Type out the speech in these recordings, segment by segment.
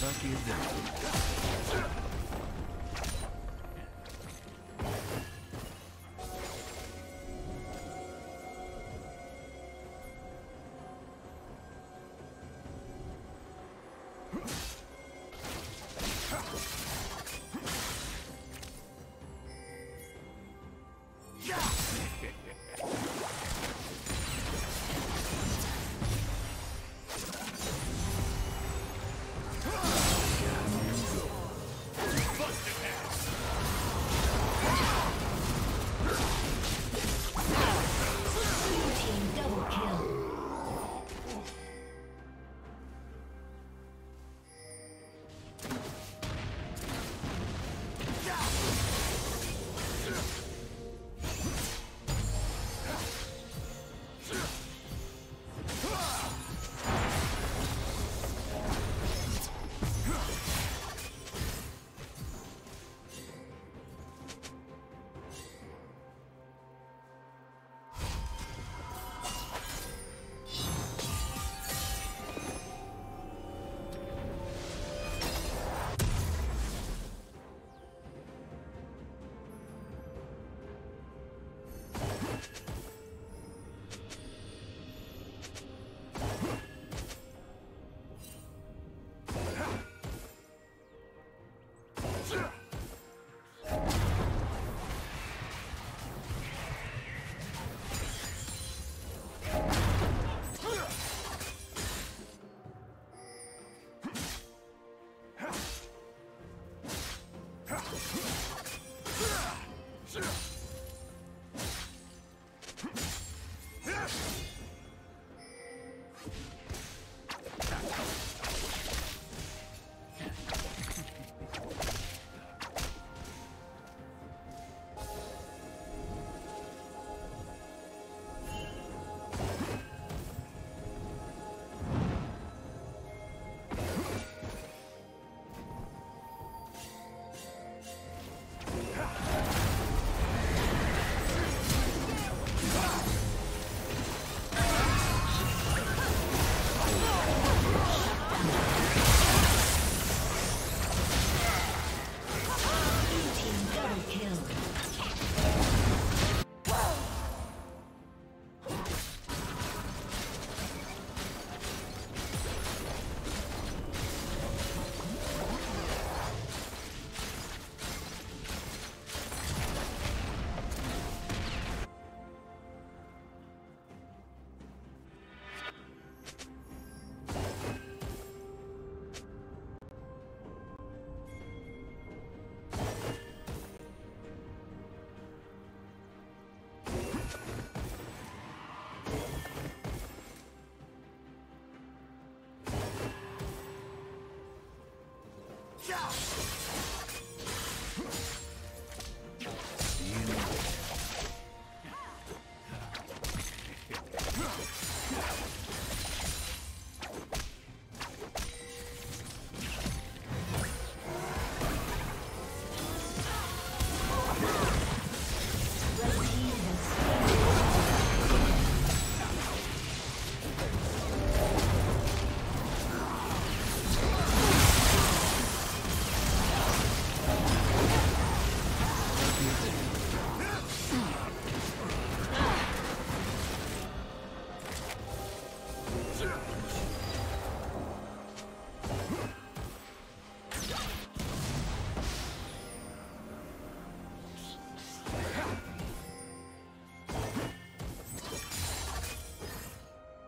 Lucky them.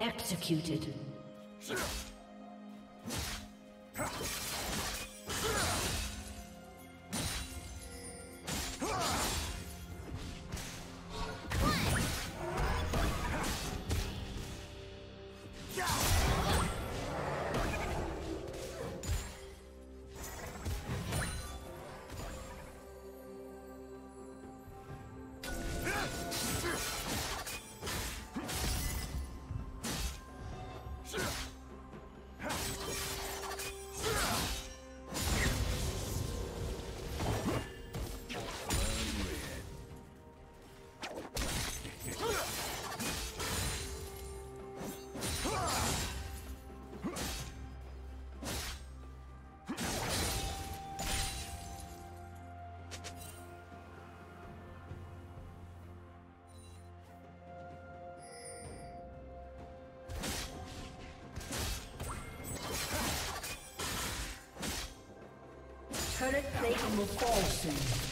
Executed. Turret plating will fall soon.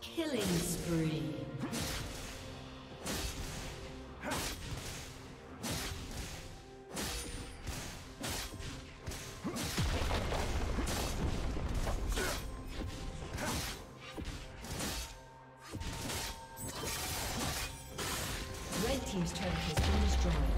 Killing spree. Red team's turret has been destroyed.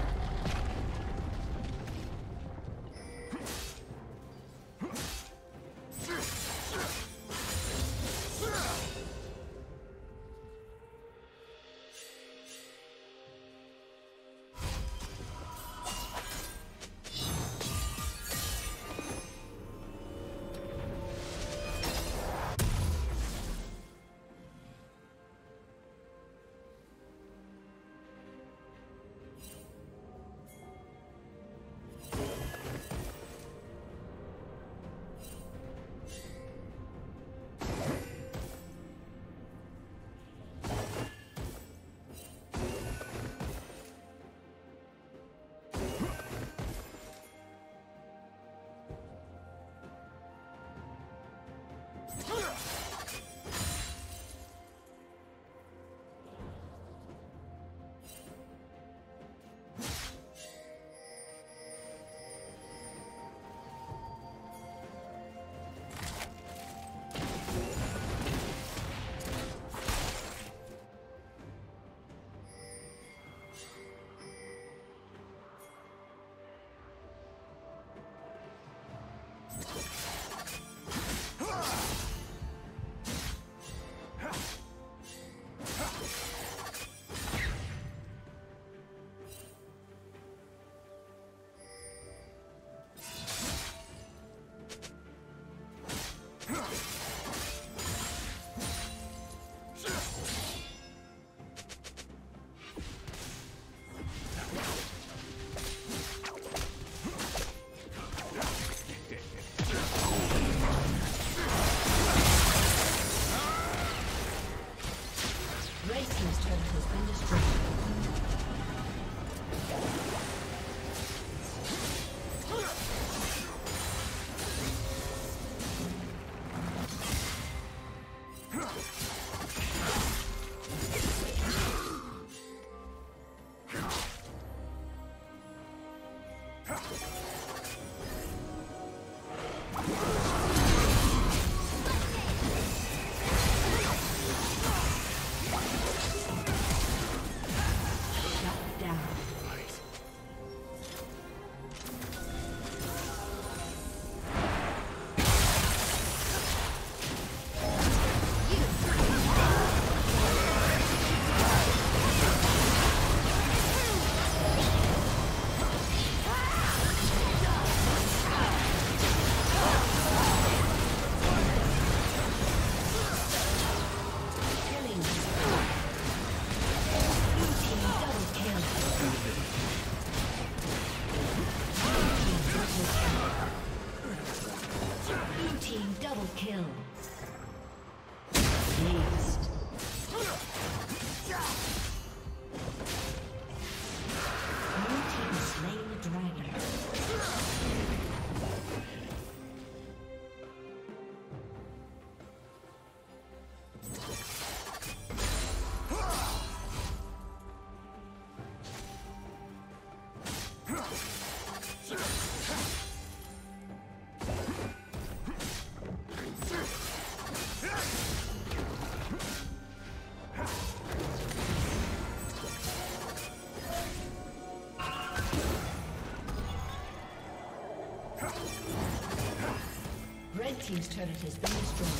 Team's turret has been destroyed.